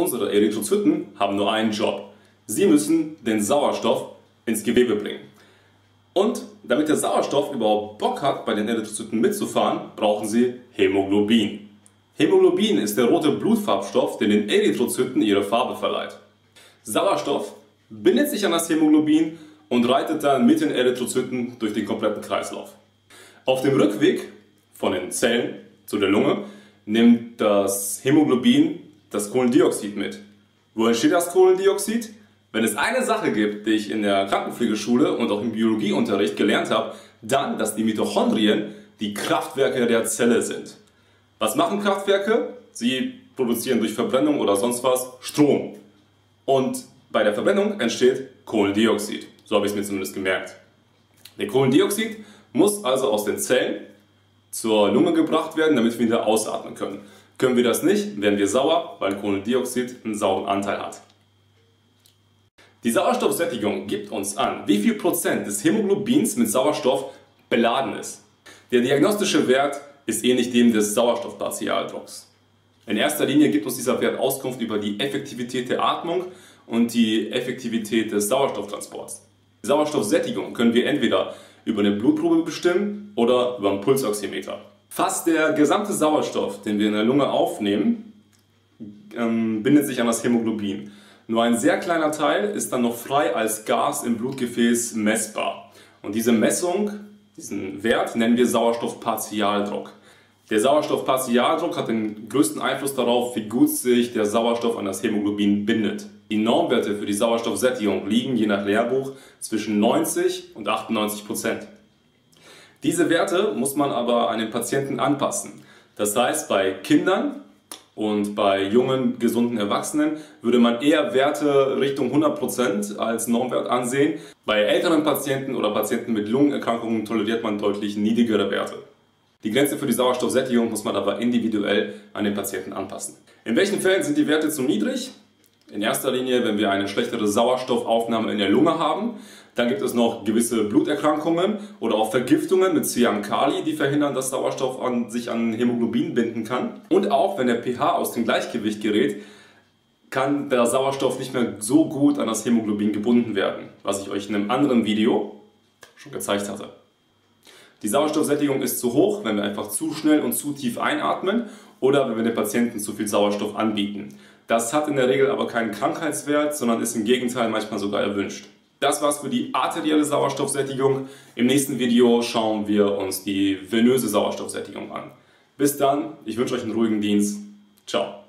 Unsere Erythrozyten haben nur einen Job. Sie müssen den Sauerstoff ins Gewebe bringen. Und damit der Sauerstoff überhaupt Bock hat, bei den Erythrozyten mitzufahren, brauchen sie Hämoglobin. Hämoglobin ist der rote Blutfarbstoff, der den Erythrozyten ihre Farbe verleiht. Sauerstoff bindet sich an das Hämoglobin und reitet dann mit den Erythrozyten durch den kompletten Kreislauf. Auf dem Rückweg von den Zellen zu der Lunge nimmt das Hämoglobin das Kohlendioxid mit. Wo entsteht das Kohlendioxid? Wenn es eine Sache gibt, die ich in der Krankenpflegeschule und auch im Biologieunterricht gelernt habe, dann, dass die Mitochondrien die Kraftwerke der Zelle sind. Was machen Kraftwerke? Sie produzieren durch Verbrennung oder sonst was Strom. Und bei der Verbrennung entsteht Kohlendioxid. So habe ich es mir zumindest gemerkt. Der Kohlendioxid muss also aus den Zellen zur Lunge gebracht werden, damit wir wieder ausatmen können. Können wir das nicht, werden wir sauer, weil Kohlendioxid einen sauren Anteil hat. Die Sauerstoffsättigung gibt uns an, wie viel Prozent des Hämoglobins mit Sauerstoff beladen ist. Der diagnostische Wert ist ähnlich dem des Sauerstoffpartialdrucks. In erster Linie gibt uns dieser Wert Auskunft über die Effektivität der Atmung und die Effektivität des Sauerstofftransports. Die Sauerstoffsättigung können wir entweder über eine Blutprobe bestimmen oder über einen Pulsoximeter. Fast der gesamte Sauerstoff, den wir in der Lunge aufnehmen, bindet sich an das Hämoglobin. Nur ein sehr kleiner Teil ist dann noch frei als Gas im Blutgefäß messbar. Und diese Messung, diesen Wert, nennen wir Sauerstoffpartialdruck. Der Sauerstoffpartialdruck hat den größten Einfluss darauf, wie gut sich der Sauerstoff an das Hämoglobin bindet. Die Normwerte für die Sauerstoffsättigung liegen je nach Lehrbuch zwischen 90 und 98%. Diese Werte muss man aber an den Patienten anpassen. Das heißt, bei Kindern und bei jungen, gesunden Erwachsenen würde man eher Werte Richtung 100% als Normwert ansehen. Bei älteren Patienten oder Patienten mit Lungenerkrankungen toleriert man deutlich niedrigere Werte. Die Grenze für die Sauerstoffsättigung muss man aber individuell an den Patienten anpassen. In welchen Fällen sind die Werte zu niedrig? In erster Linie, wenn wir eine schlechtere Sauerstoffaufnahme in der Lunge haben. Dann gibt es noch gewisse Bluterkrankungen oder auch Vergiftungen mit Ziankali, die verhindern, dass Sauerstoff sich an Hämoglobin binden kann. Und auch wenn der pH aus dem Gleichgewicht gerät, kann der Sauerstoff nicht mehr so gut an das Hämoglobin gebunden werden, was ich euch in einem anderen Video schon gezeigt hatte. Die Sauerstoffsättigung ist zu hoch, wenn wir einfach zu schnell und zu tief einatmen oder wenn wir den Patienten zu viel Sauerstoff anbieten. Das hat in der Regel aber keinen Krankheitswert, sondern ist im Gegenteil manchmal sogar erwünscht. Das war's für die arterielle Sauerstoffsättigung. Im nächsten Video schauen wir uns die venöse Sauerstoffsättigung an. Bis dann, ich wünsche euch einen ruhigen Dienst. Ciao.